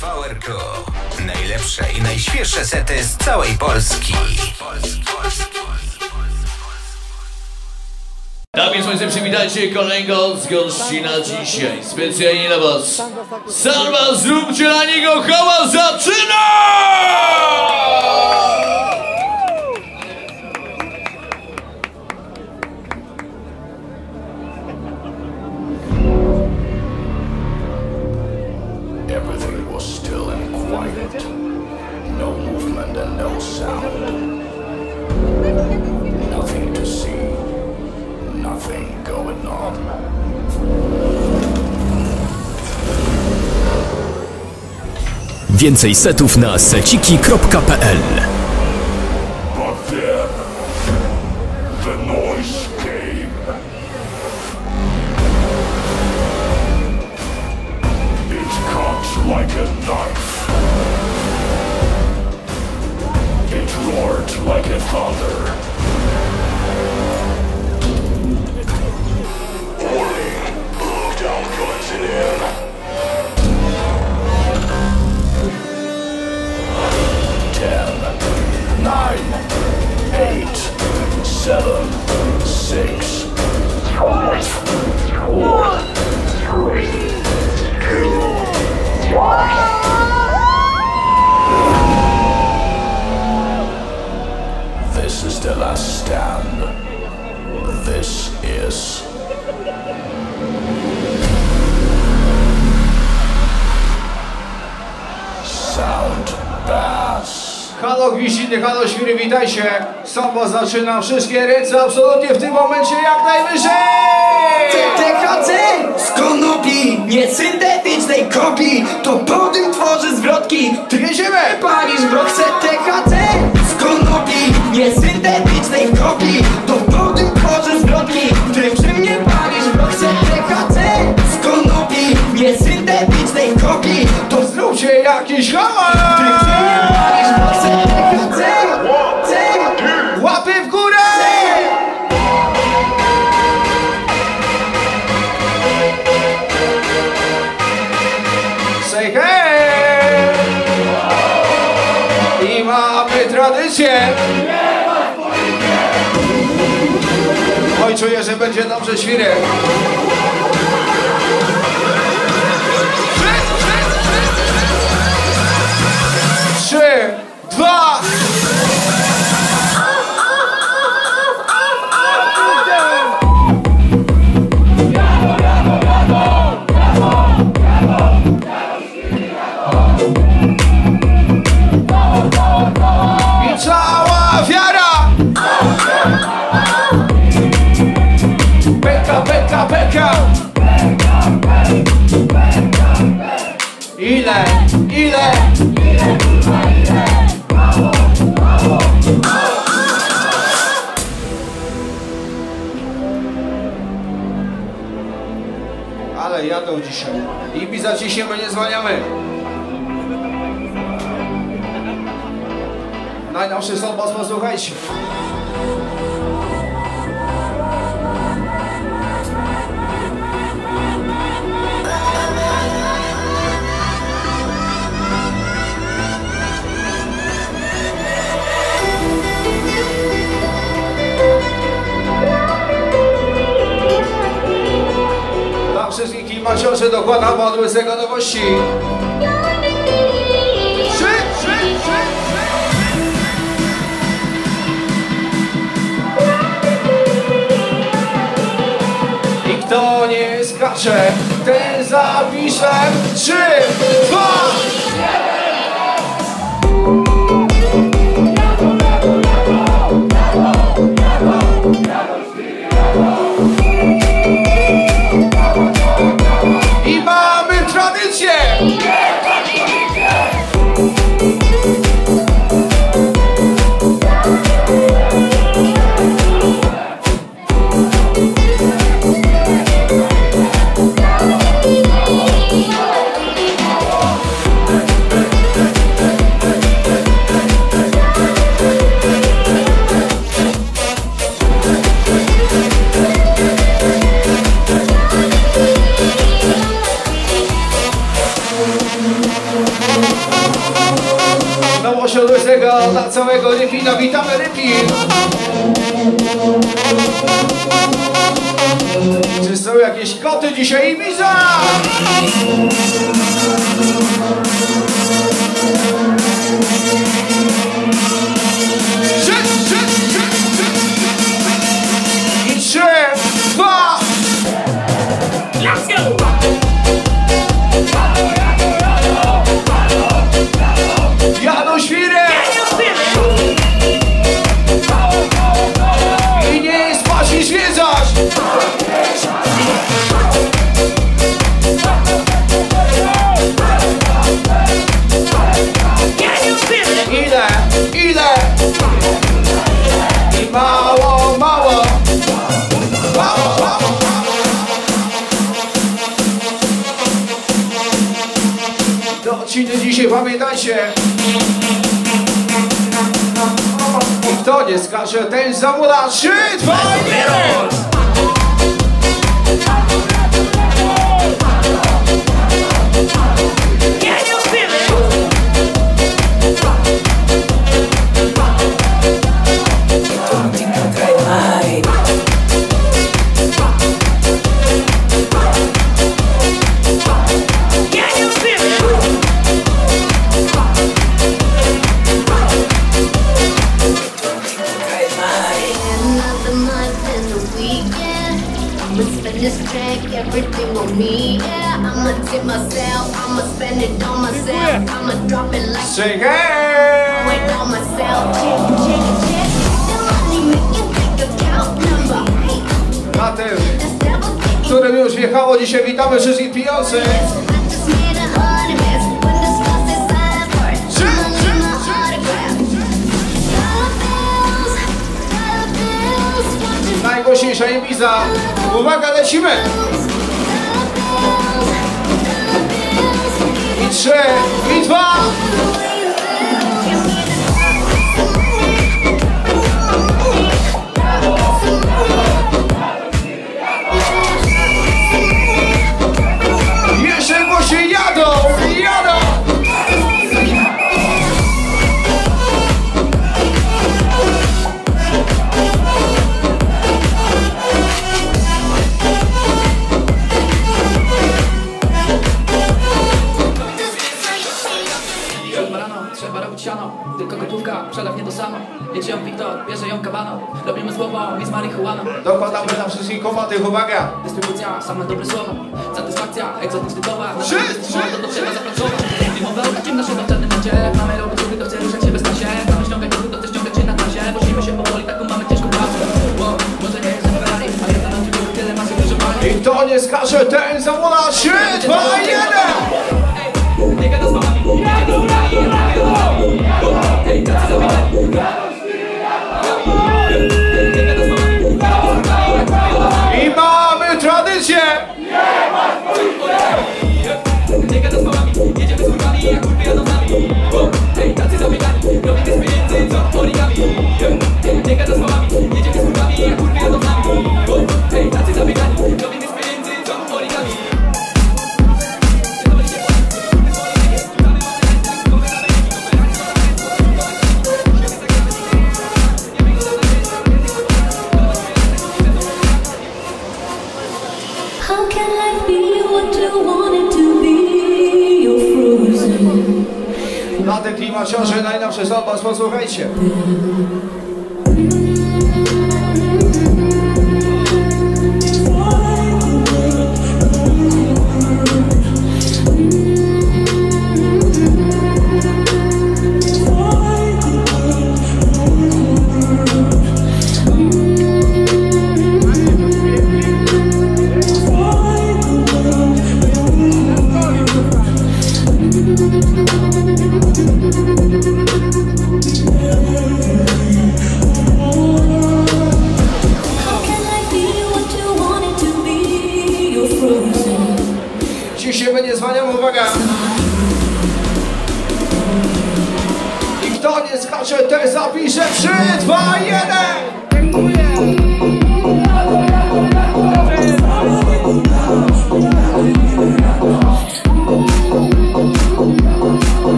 VRQ. Najlepsze i najświeższe sety z całej Polski. Dami Słońce, przywitajcie kolejną z gościna dzisiaj. Specjalnie dla was. Salwa, zróbcie na niego hałas, zaczyna! Everything was still and quiet. No movement and no sound. Nothing to see. Nothing going on. Więcej setów na seciki.pl. But then the noise came. It cut like a knife. It roared like a thunder. Halo Świry, witajcie, Samba zaczyna, wszystkie ręce absolutnie w tym momencie jak najwyżej! THC z konopi, nie syntetycznej kopii, to podym tworzy zwrotki, tryziemy! Palisz brok, THC z konopi, nie syntetycznej kopii, to podym tworzy zwrotki, ty przy mnie palisz brok, THC z konopi, nie syntetycznej kopii, to zróbcie jakiś hałas! Ty przy mnie palisz brok, oj, czuję, że będzie dobrze, Świry. Trzy, dwa. Ile? Mało. Ale jadą dzisiaj. Ibiza dzisiaj, my nie zwalniamy. Najnowszy Sąbas, posłuchajcie. Wszystkich klimaciąży dokładam od łysego nowości. I kto nie skacze, ten zapisze. 3, 2, 1. łyżego dla całego Rypina. Witamy Rypin! Czy są jakieś koty dzisiaj? Ibiza! I 3, 2... Let's go! Jadą świry! I nie jest właśnie świeżasz! Ile? I mało, mało! Mało, mało! Do odciny dzisiaj pamiętajcie! I kto nie skaże, ten zamula. 3, 2, 1! Sing it! Na tym, którym już wjechało dzisiaj, witamy wszystkich pijących! Najgłośniejsza Ibiza! Uwaga, lecimy! I 3, i 2! Jedzie Piktor, bierze ją Kabaná. Robimy słowo i z marihuaną. Dokładamy na wszystkich komatych, uwaga! Dystrybucja, same dobre słowa. Satysfakcja, egzotyczny towar. Mordo to trzeba zapracować. Mimo wełka, czym naszym obczarnym będzie. Mamy robić ruchy, to chce ruszać się bez kasie. Mamy ściągać ruchy, to chce ściągać się na tasie. Prosimy się powoli, taką mamy ciężką pracę. Bo może nie jest Ferrari, ale ja na ciebie tyle masy wyżywania. I to nie skaże, ten zawola 3, 2, 1! Nie gada z mamami. I mamy tradycję. Nie ma swoich kolegów. Nie gada z mamami. Jedziemy z kurwami, jak kurwy jadą z nami. Hej, tacy zabiegani. Robimy z pieniędzy, co origami. Nie gada z mamami. Jedziemy z kurwami, jak kurwy jadą z nami. Hej, tacy zabiegani. Robimy z pieniędzy, co origami. Na te klimaciorze najnowsze z was, posłuchajcie.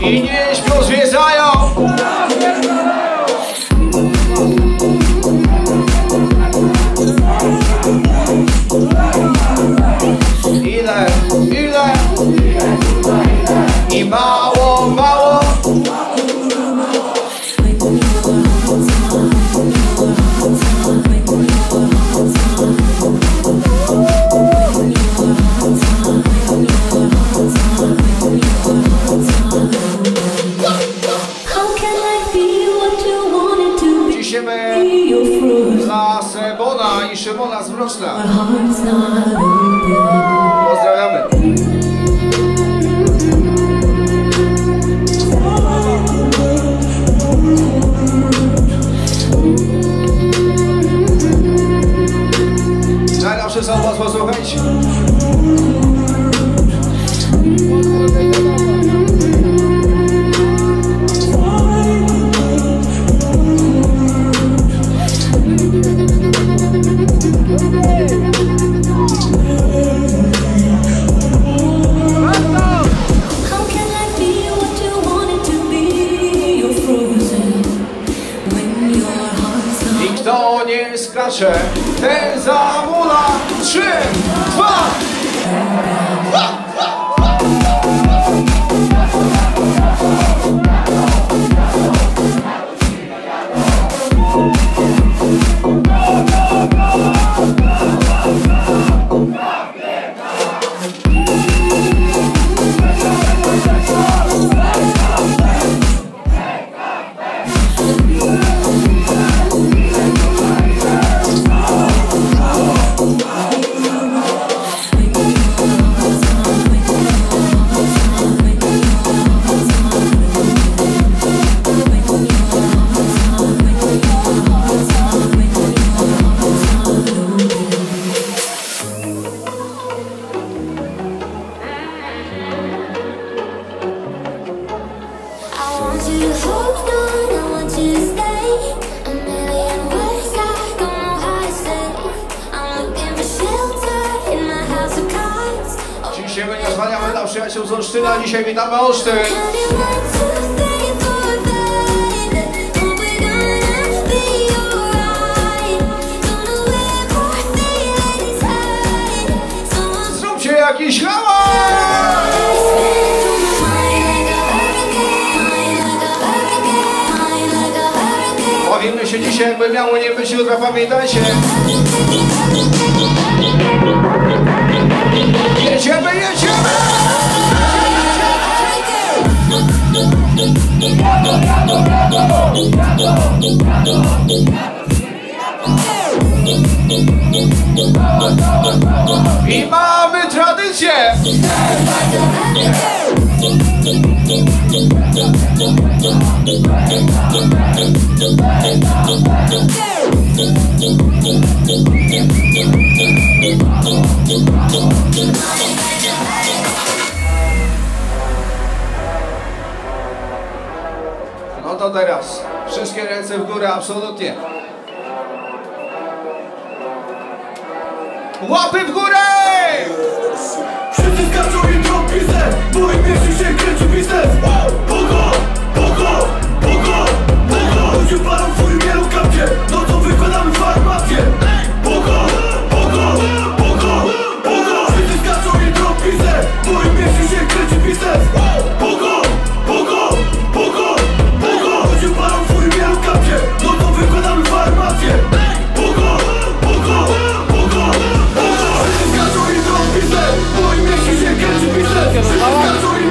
I nie śpią, zwiedzają! i mało, mało. Dzisiemy dla Sebona i Szymona z Mroczna. Pozdrawiamy. Najlepsze są was posłuchać. Ten zamula 3, 2, 1. Dzisiaj witamy Olsztyn. Zróbcie jakiś hałas! Bawimy się dzisiaj, jakby miało nie być jutro, pamiętajcie. Jedziemy, jedziemy! I mamy tradycję! To teraz wszystkie ręce w górę, absolutnie. Łapy w górę! Wszyscy skaczą i drą pizdę, bo im mieści się kręci biznes. Pogo, pogo, pogo, pogo. Ludzie palą w swoim wielu kapcie, no to wykładamy farmację. Pogo, pogo, pogo, pogo. Wszyscy skaczą i drą pizdę, bo im mieści się kręci biznes. Pogo, pogo, pogo. Palą w swoim wielu kapcie, no to wykładamy farmację. Pogo, pogo, pogo, pogo. Wszyscy skaczą i drą pizdę, bo im mieści się kręci biznes. Wszyscy skaczą i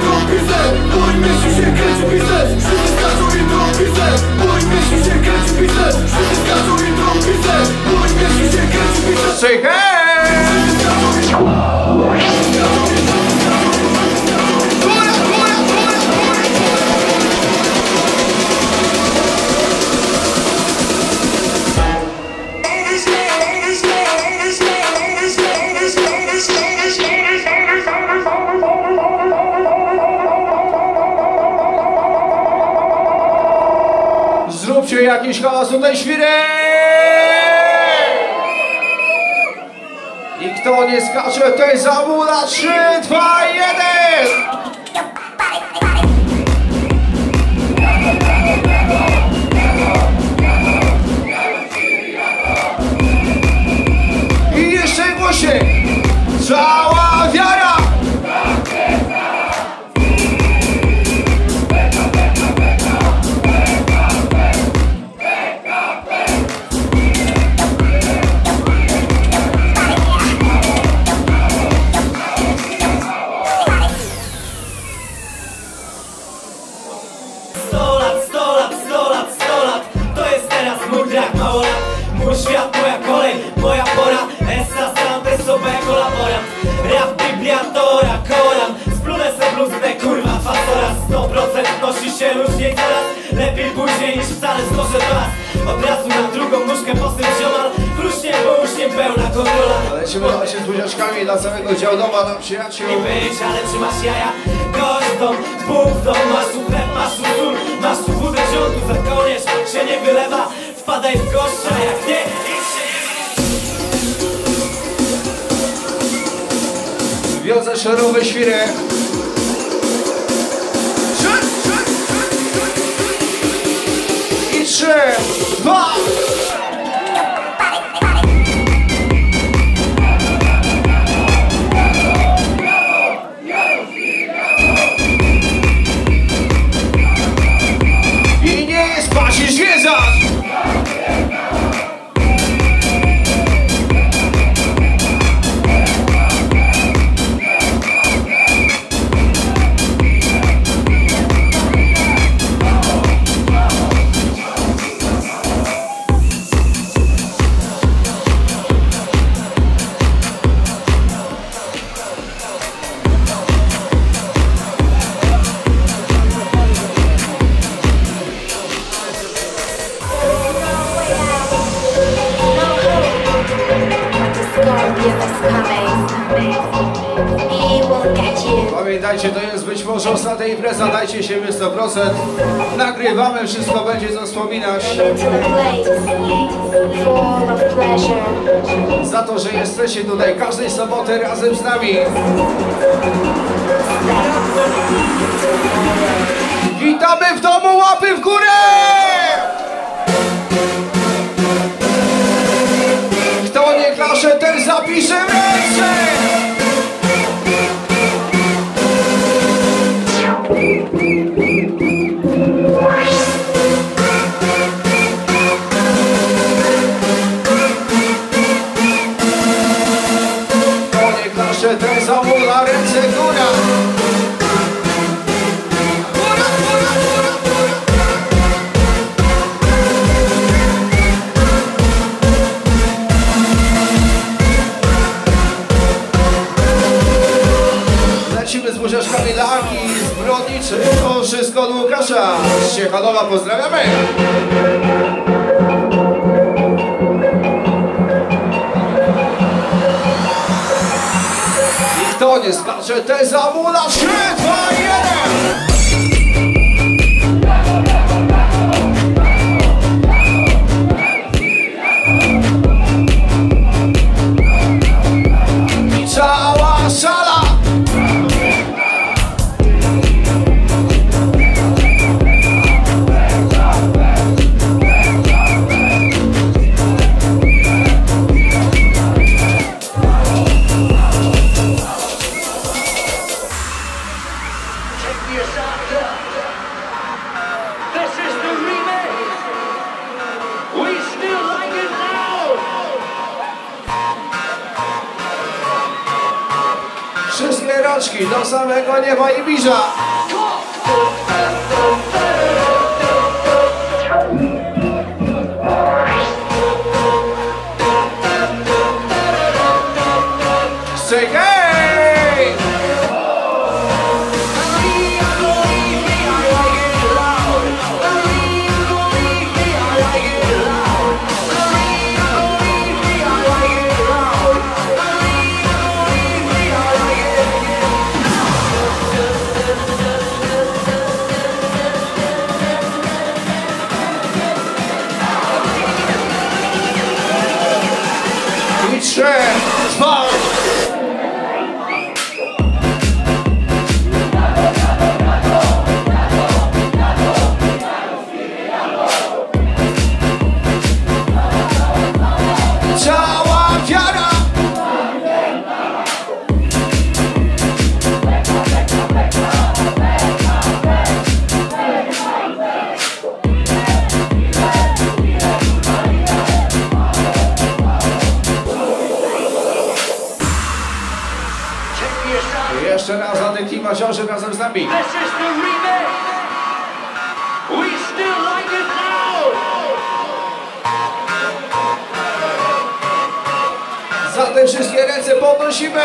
drą pizdę, bo im mieści się kręci biznes. Wszyscy skaczą i drą pizdę, bo im mieści się kręci biznes. Wszyscy skaczą i drą pizdę, bo im mieści się kręci biznes. Say hey! Wszyscy skaczą i drą pizdę. Zróbcie jakiś hałas tutaj, świry! I kto nie skacze, to jest zamula. 3, 2, 1! Cała wiara! procent nosi się różnie teraz. Lepiej później niż wcale złożę raz. Od razu na drugą nóżkę posyp ziomal. Kruśnie, bo już nie pełna kontrola. Lecimy właśnie z buziaczkami dla samego działdowa, dla przyjaciół. I być, ale czy masz jaja? Gorzdą, bufdą, masz tu chleb, masz tu sól, masz tu wódę rządu, za kołnierz się nie wylewa. Wpadaj w gościa, jak nie, idź się nie wylewa. Wiozę szerowe świry. I 3, 2. I nie spasisz zwierząt. Pamiętajcie, to jest być może ostatnia impreza, dajcie siebie 100%. Nagrywamy, wszystko będzie co wspominać. Za to, że jesteście tutaj każdej soboty razem z nami. Witamy w domu, łapy w górę! Kto nie klasze, ten zapisze ręce! To wszystko od Łukasza z Ciechanowa, pozdrawiamy! I kto nie skacze, ten zamula. 3, 2, 1! Do samego nieba Ibiza. Razem z nami. Za te wszystkie ręce podnosimy.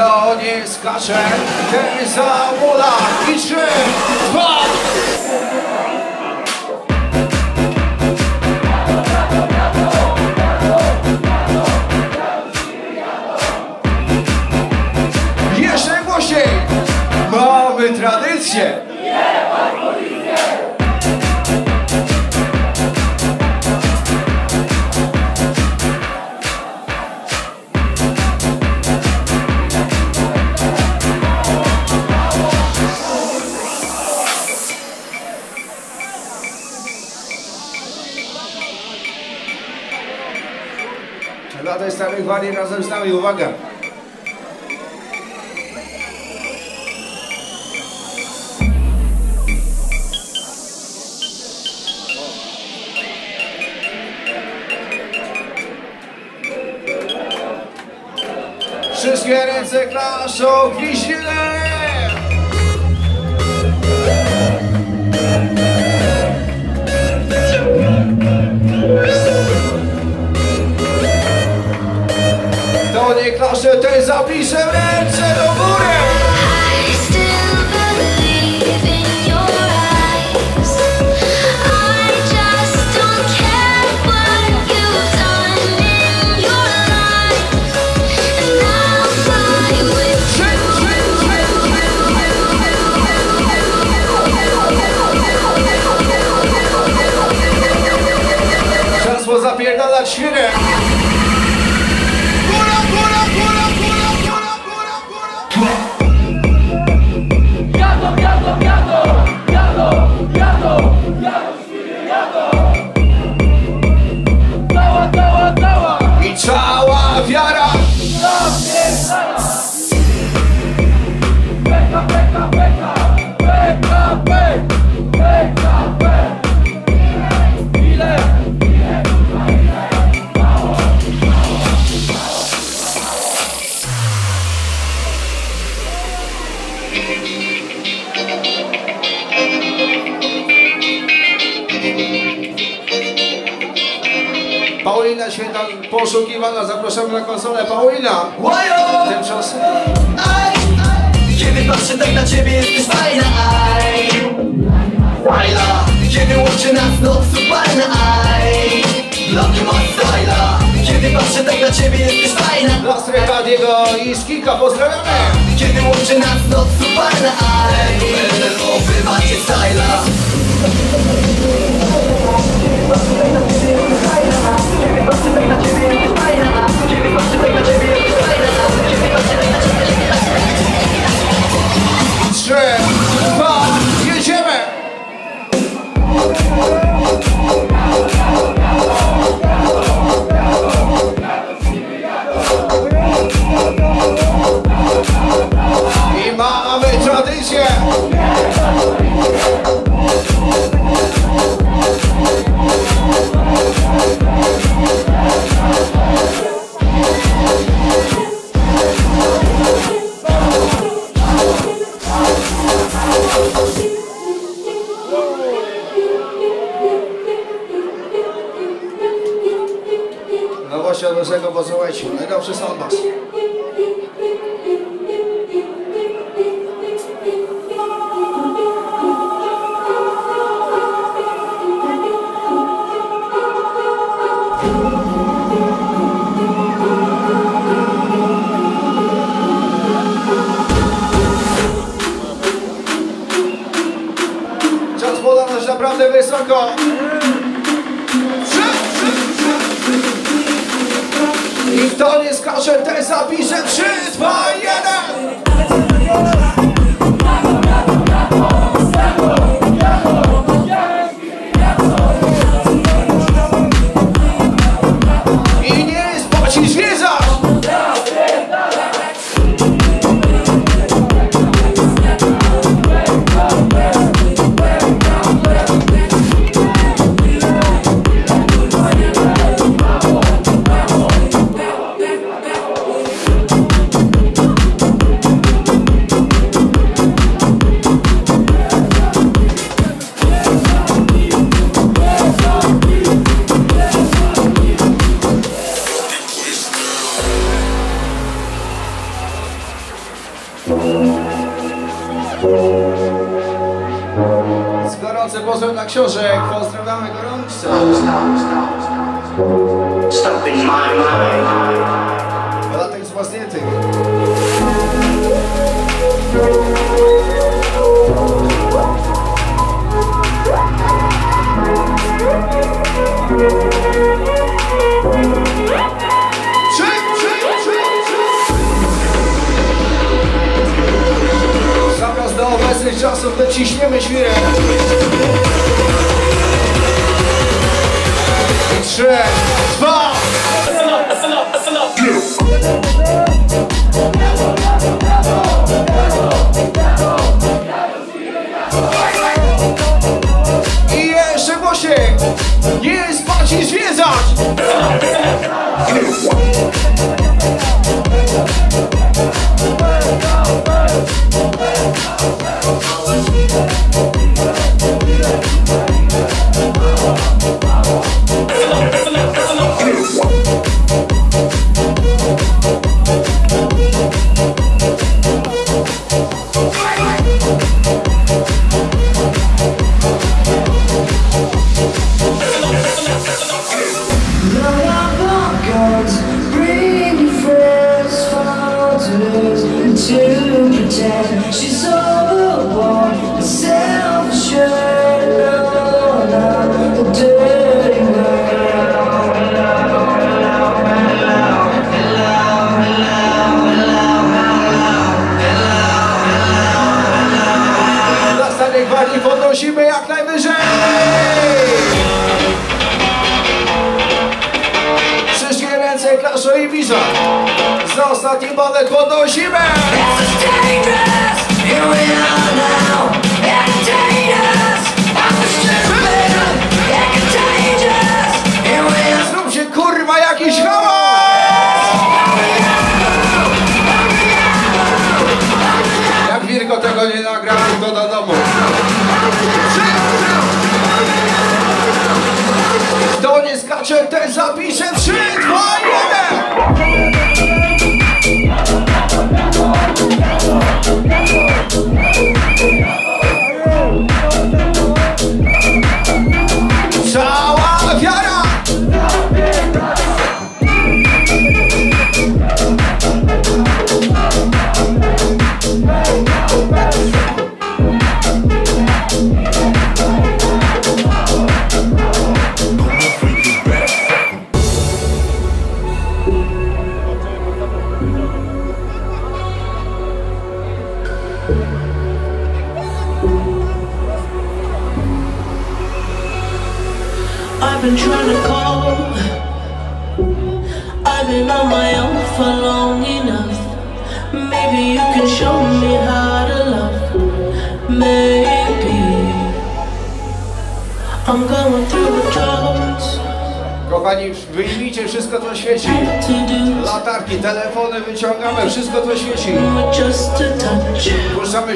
to nie skacze, ten zamula i 3, 2. Jeszcze głośniej, mamy tradycję. Lata starych wali razem z nami, uwaga! Wszystkie ręce klaszą kiśle! Nie klaszę, te zapiszę ręce do góry. I still believe in your eyes. I just don't care what you've done in your life. And I'll fly with you. Czas pozapierdalać świrę. Paulina Święta poszukiwana, zapraszamy na konsolę. Paulina! Tymczasem. Kiedy patrzę tak na ciebie, jesteś fajna. Wajla. Kiedy łączy nas noc supalna. Dla mnie masz wajla. Kiedy patrzę tak na ciebie, jesteś fajna. Dla Strychadiego i Skika pozdrawiamy. Kiedy łączy nas noc supalna. LLO, wy macie styla. Kiedy patrzę tak na ciebie, jesteś fajna. Kiedy patrzę tak na ciebie, jesteś fajna. Kiedy patrzę tak na ciebie, jesteś fajna. 3, 2, jedziemy! I mamy tradycję! No właśnie od naszego posłuchajcie, najlepszy sambas. Naprawdę wysoko. 3, 3, 3. I kto nie skacze, ten zapisze. 3, 2, 1. Z gorący pozdrawiam dla książek, pozdrawiamy gorąco. Dla tych z was nie tych. Zamiast do obecnych czasów dociśniemy świrę. 3, 2 I jeszcze głośniej. Nie spać i zwiedzać.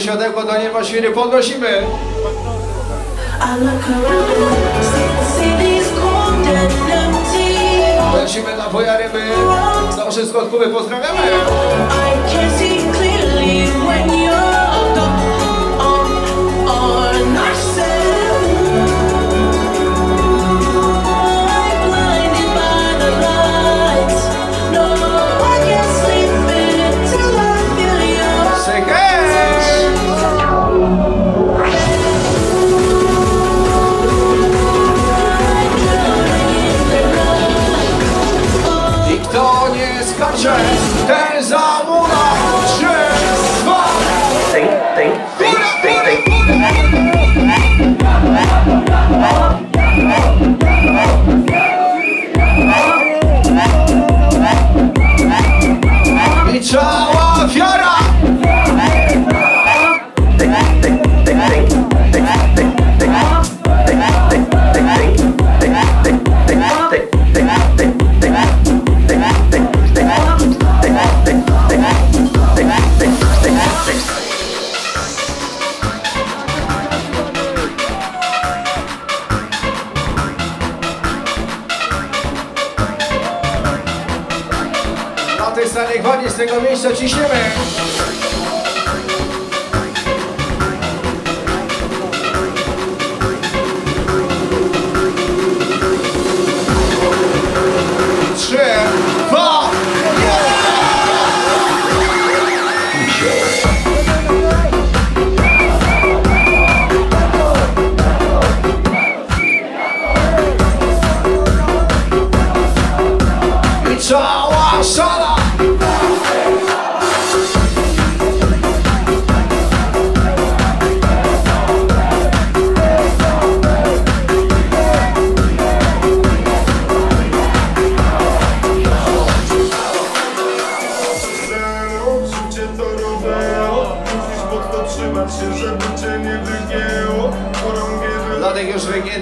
Siadełko do nieba świry podnosimy. Lecimy na boja ryby. Za wszystko od Kuby pozdrawiamy. Ten zamula 3, 2 i cała wiara. Z tego miejsca ciśniemy. 3,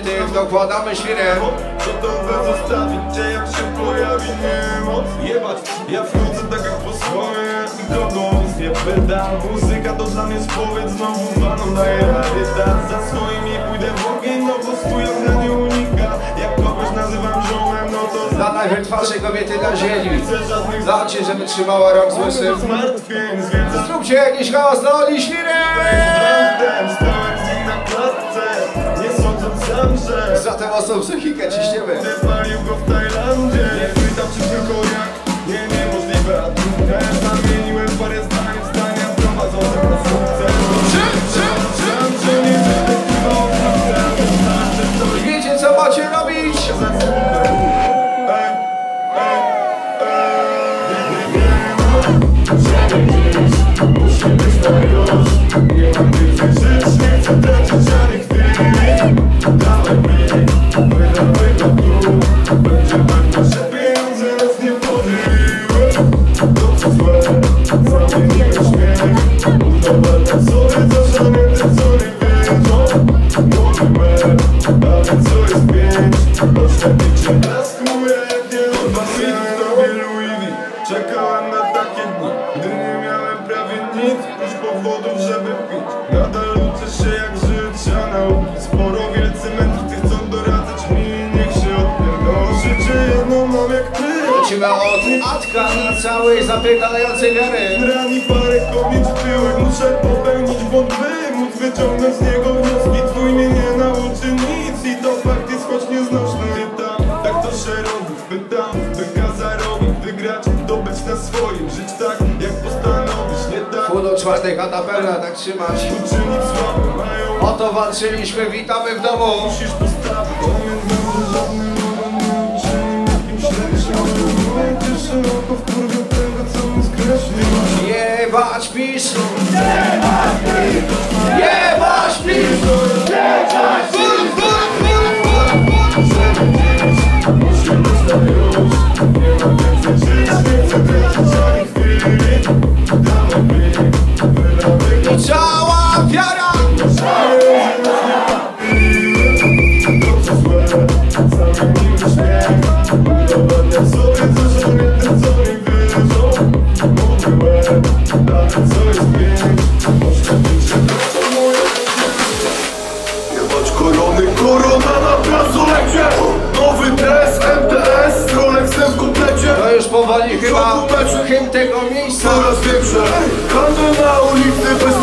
2, dokładamy świrę. Co to we zostawić, gdzie jak się pojawi niemoc? Jebać, ja wchodzę tak jak po swoje. Drogą zje pedał. Muzyka to dla mnie spowiedź. Znowu panom daję radę dać. Za swoim i pójdę w ogień. No bo stój na nie unika. Jak kogoś nazywam żołem, no to dla najwytwarszej kobiety na ziemi. Znaczy, żeby trzymała rok złysym. Zróbcie jakiś hałas na oli świrę. Za tę osobę psychikę ciśniemy. Ty palił go w Tajlandzie. Nie pytam czy tylko jak. Nie, niemożliwe, a trudne. Zamieniłem parę zdań w zdania prowadzące po sukces. Wiecie co macie robić? Musimy być już. Nie mam więcej żyć, nie chcę tracić żadnych chwil. Dawaj mi, wydawaj na dół. Będziemy nasze pieniądze nas nie podryły. Dobrze złe, zamieniłeś mnie. Udawalne sobie to żadne te wzory wiedzą. Mówimy, ale co jest pięć? Oślepicie blask mój, jak nie odważyłem. Tobie Louis V, czekałem na takie dni, gdy nie miałem prawie nic, już powodów, żeby pić. Nadal uczysz się jak życia nauki. Sporo od Atka na całej zapiekającej wiary. Rani parę kobiet w tyłek. Muszę popełnić błąd, by móc wyciągnąć z niego wnioski. Twój mnie nie nauczy nic i to fakt jest choć nieznośny. Pytam, tak to się robi. Pytam, by kaza robić, wygrać, dobyć na swoim. Żyć tak, jak postanowisz, nie tak. Pół do czwartej chata pełna, tak trzymać. Uczynić słaby mają. O to walczyliśmy, witamy w domu. Musisz postawić, pamiętam, żadnym. Jebać PiS! Jebać PiS! Jebać PiS! Jebać PiS! Musimy stać już. Nie ma więcej żyć, nie chcę tracić żadnych chwili. Dawaj mi, wyrabaj mi. Cała wiara! Dobrze złe, zamieniłeś mnie. Udowadniam sobie, co żadnych. Jebać korony, korona na bransolecie. Nowy dres, MTS, z Rolexem w komplecie. To już powoli chyba hymn tego miejsca. Coraz większe, handel na oliwny bez podatku.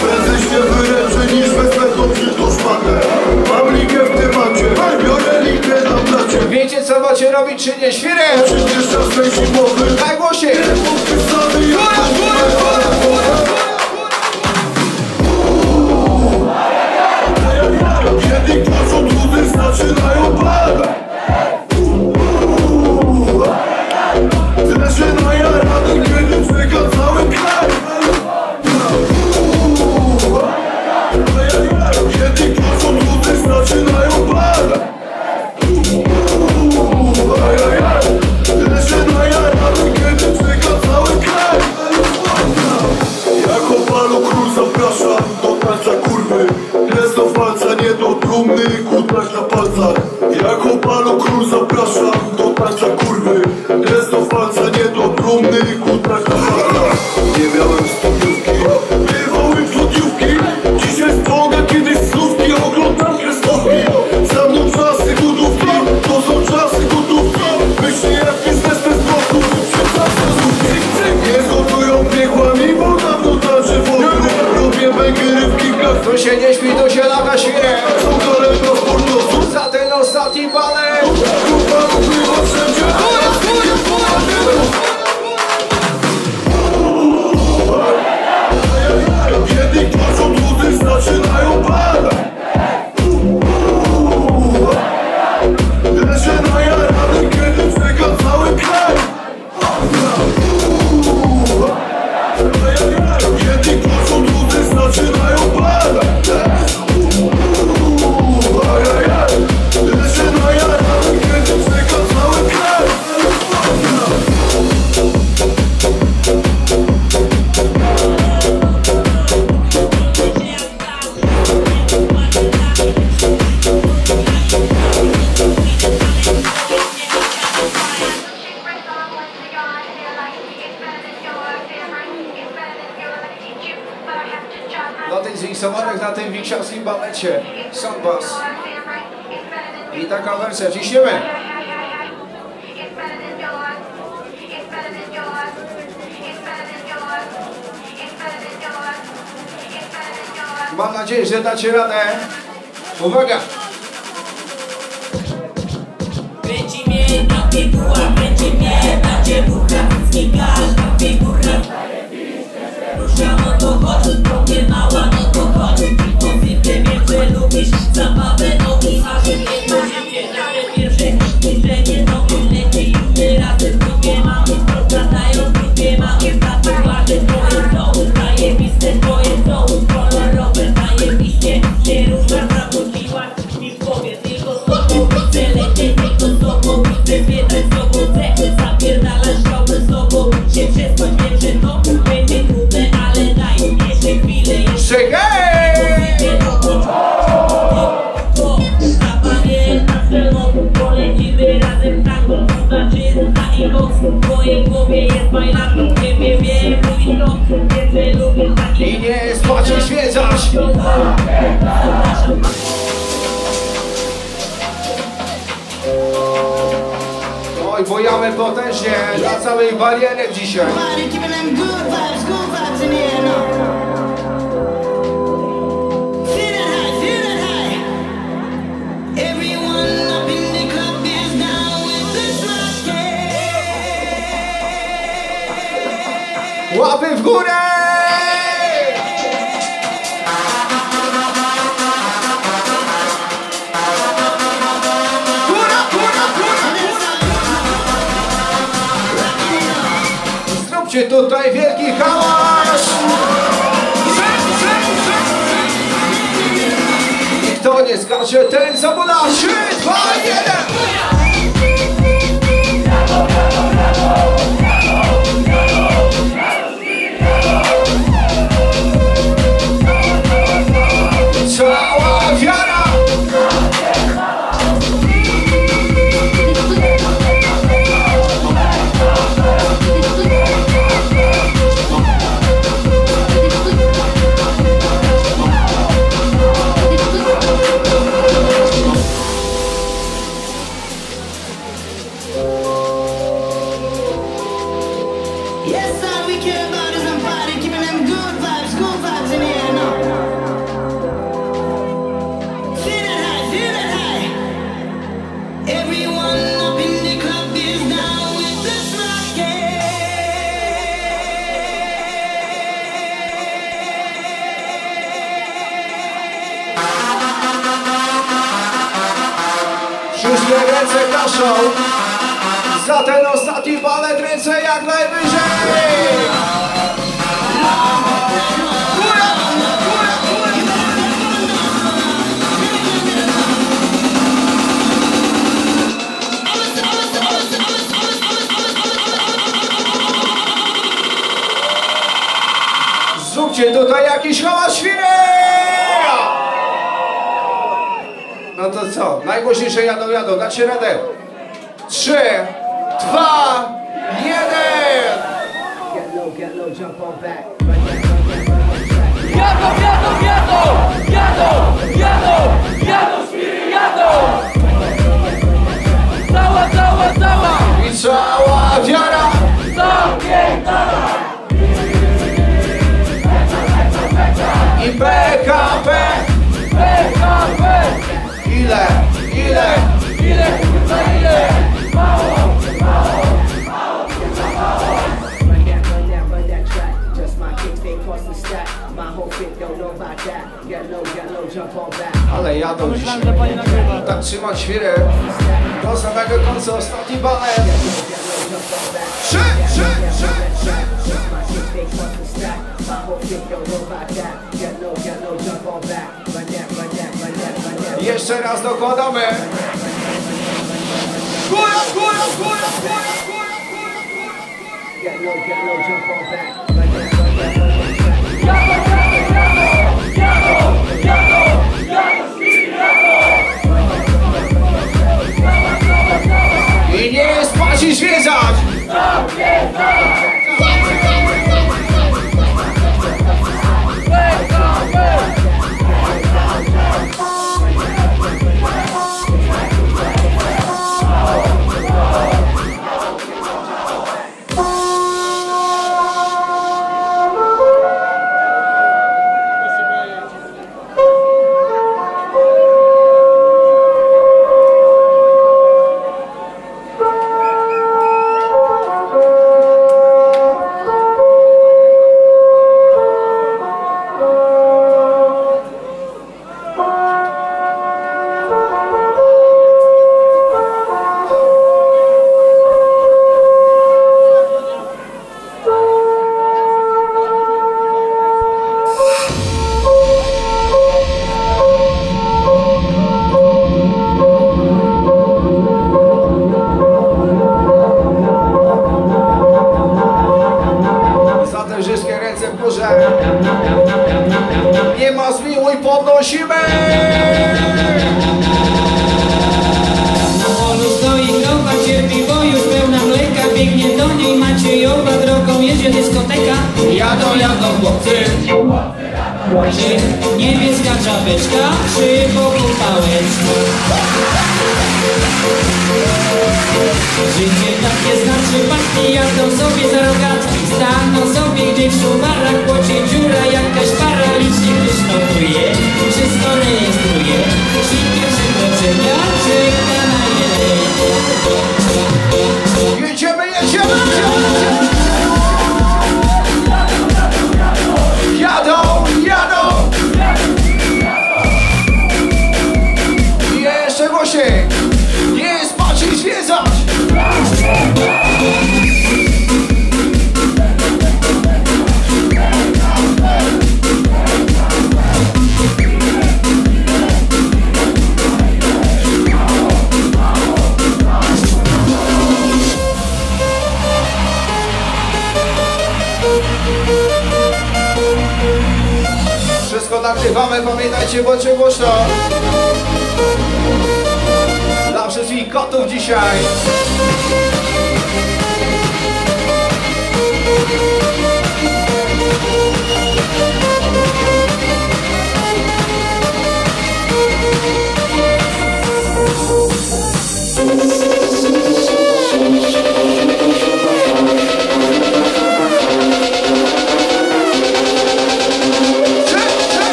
Prędzej się wyręży niż wezmę dobrze do szpadę. Mam ligę w temacie, biorę ligę na placie. Wiecie co macie robić, czy nie świrę? Przecież czas leci mowy. Najgłośniej! Kiedy klaczą ludy, zaczynają balę. Tyle się najarany, kiedy czeka cały kraj. Kiedy klaczą ludy, zaczynają balę. Tyle się najarany, kiedy czeka cały kraj. Jako palu król zaprasza do tańca kurwy. Kresto w palca, nie do trumny, kutrać na palcach. Jako palu król zaprasza do tańca kurwy. Kresto w palca, nie do trumny, kutrać na palcach. Nie miałem stopniówki, bywały wrzodniówki. Dzisiaj sponga, kiedyś słówki, oglądam kreskówki. Za mną czasy gotówki, to są czasy gotówki. Myśli jak biznes bez bloków, przy czasach złówki. Nie zgotują piechłami, bo dawno tańczy wody. Robię węgiery w kikach. Tu się nie śpi, tu się lata świrę. Są daleko sportowców. Za ten ostatni balet. i Somarek na tym wiksiowskim balecie. Sambas. I taka wersja. Ciśniemy. Mam nadzieję, że dacie radę. Uwaga! Będzie mnie na piguła, będzie mnie na dziebucha, nic nie każ na figurę. Ruszam do chodu, trochę mała, no to chodu, tylko widzę, wiem, że lubisz zabawę, no i masz mnie na ziemię, ale pierwsze nic, że nie robię, lepiej już nie razem, drugie mamy, rozgadają, drugie mamy, zawsze ładę, twoje znowu, zajebiste, twoje znowu, kolorowe, zajebiście, się ruszam, zabudziłaś mi w głowie, tylko z tobą chcę lecieć, tylko z tobą chcę biedać, z tobą chcę zapierdalać, chciałbym z tobą się przespać, wiem, że to będzie trudne, ale daj mi jeszcze chwilę, jeszcze chwilę, i nie spać, oświecasz. Oj, bojamy potężnie na całej barierę dzisiaj. Łapy w górę! Góra, góra, góra! Zróbcie tutaj wielki hałas! I kto nie skacze, ten zamula! 3, 2, 1! Za ten ostatni balet ręce jak najwyżej! Góra, góra, góra! Zróbcie tutaj jakiś hałas, świnie! No to co? Najgłośniejsze jadą, dacie radę! 3, 2, 1. Get low, jump on back. Jadą, świry, jadą. Cała. I cała wiara. Zapiętana. I PKP. Ile, kurwa, ile. Mało, kurwa, mało. Run that track, just my kids, they cross the stack. My whole fit don't know about that. Get low, jump on back. Ale jadą dzisiaj. Tak trzymać świrę. Do samego końca, ostatni balet. 3, my kids, they cross the stack. My whole fit don't know about that. Get low, jump on back. Run that. Jeszcze raz dokładamy. Góra! Get low, jump on back. I nie spać i zwiedzać! prosimy! Na polu stoi krowa, cierpi, bo już pełna mleka. Biegnie do niej Maciejowa, drogą jedzie dyskoteka. Jadą, jadą chłopcy, niebieska czapeczka przy boku pałeczka. Życie takie znaczy pachnie, jadą sobie za rogatki. Staną sobie gdzieś w szuwarach, płocie dziura, jakaś para. Licznik wysztokuje, wszystko rejestruje. Szybkie przekroczenia, czeka na jeden. Jedziemy, jedziemy, jedziemy! Jadą, jadą! I jeszcze głośniej! Nie spaczyć, zwiedzać! Wszystko nagrywamy, pamiętajcie, bądźcie głośno. Dla wszystkich kotów dzisiaj.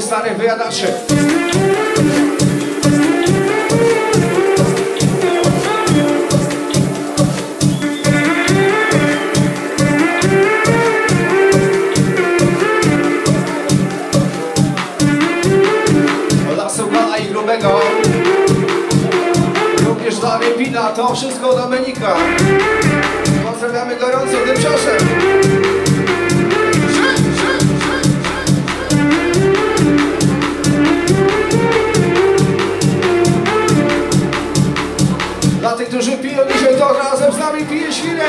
Starych wyjadaczy. Dla Subana i Grubego, również dla Rybina, to wszystko do Dominika. Pozdrawiamy gorąco tymczasem. Dla tych, którzy piją dzisiaj, to razem z nami pije świnę.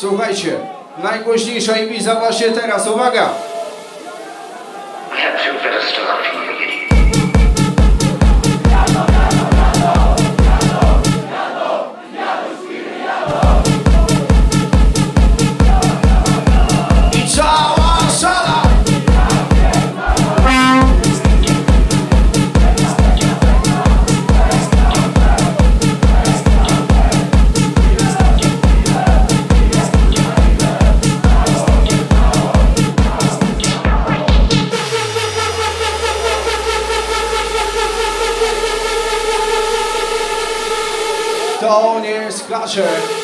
Słuchajcie, najgłośniejsza Ibiza właśnie teraz, uwaga!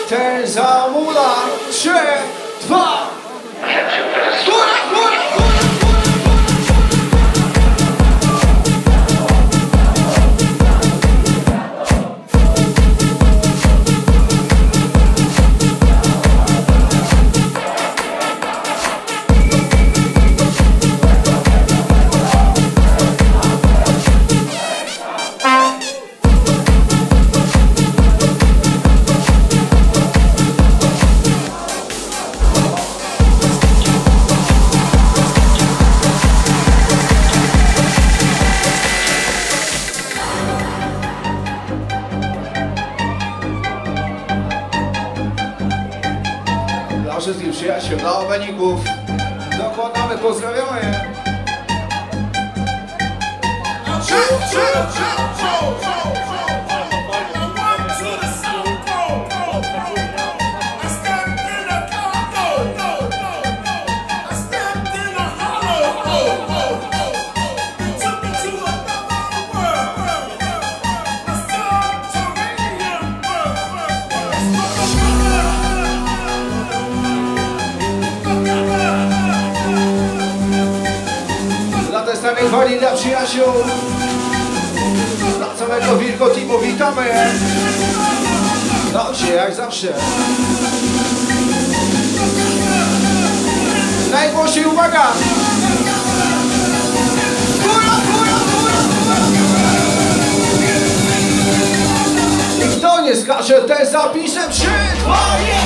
Ten zamula 3, 2. Góra, góra, góra. się udało wyników. Dokładamy, pozdrawiamy. Wali dla przyjaciół, dla całego Wilkotimu witamy. Dobrze, jak zawsze. Najgłośniej, uwaga! Góra, góra, góra, góra! I kto nie skaże, ten zapisze 3, 2, 1!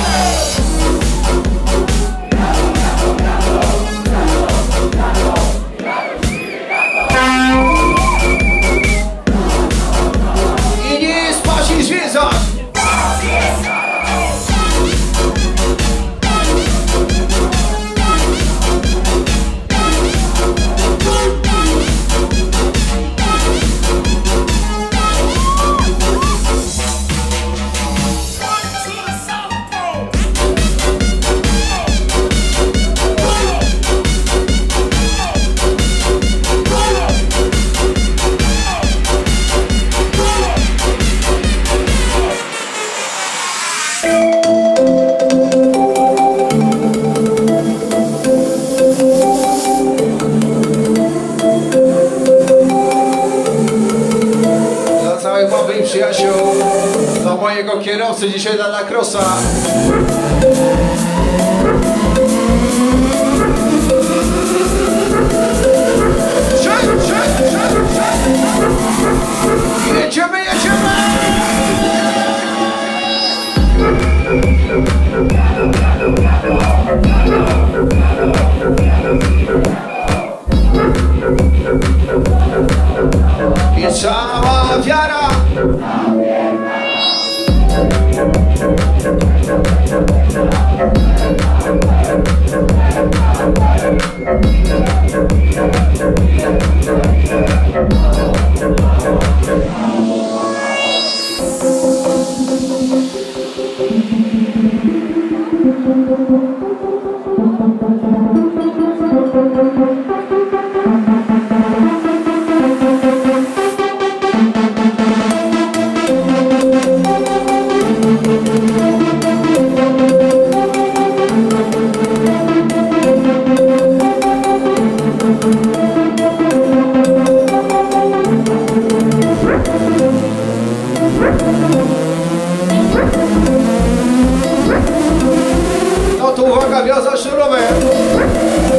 Kierowcy dzisiaj dla La Crossa. Jedziemy, jedziemy! I cała wiara! Put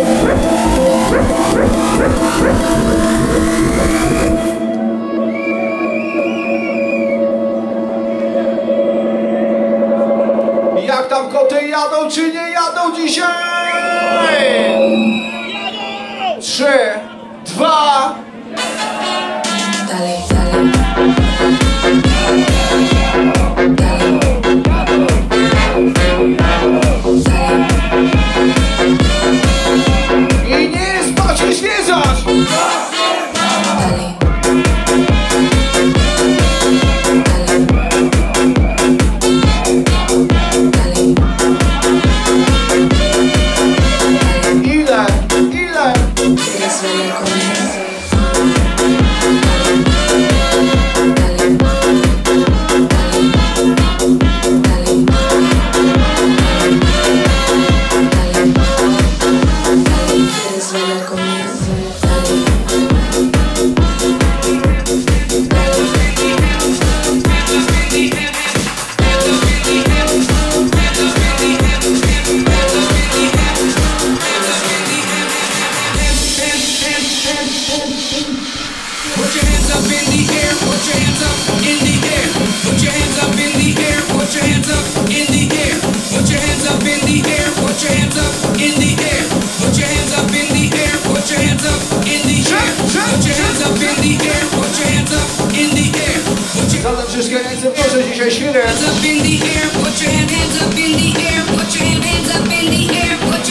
your hands up in the air, put your hands up in the air, put your hands up in the air, put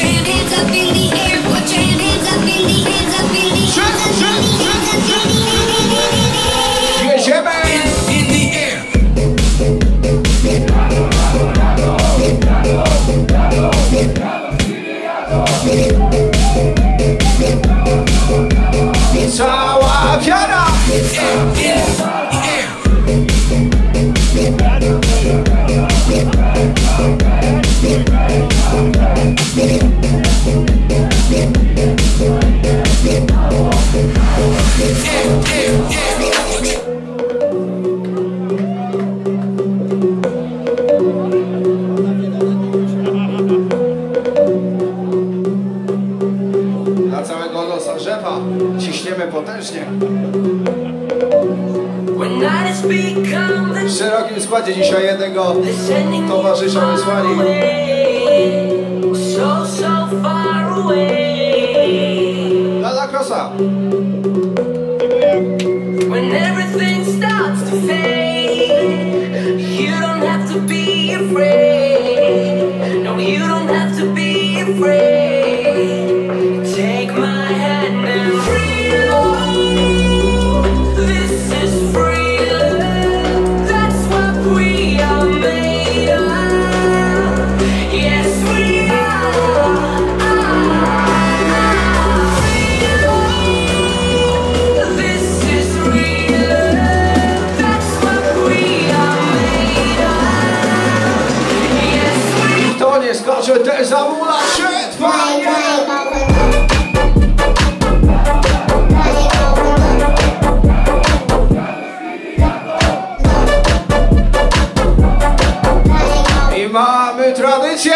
Ciśniemy potężnie. W szerokim składzie dzisiaj jednego towarzysza wysłali. La Crossa. Skoczy też za mula się twoje. I mamy tradycję.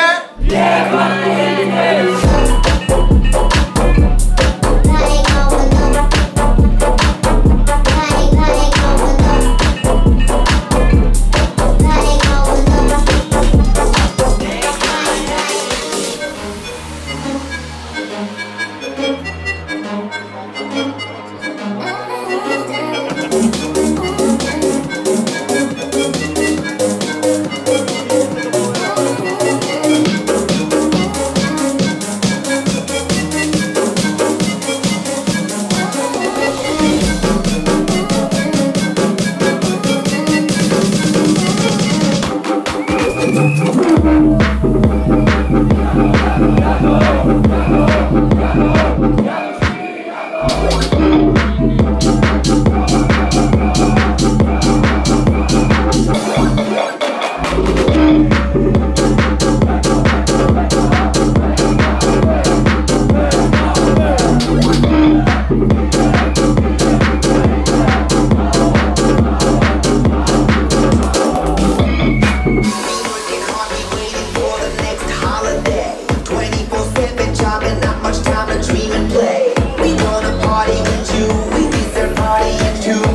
Dream and play. We wanna party with you. We deserve partying too.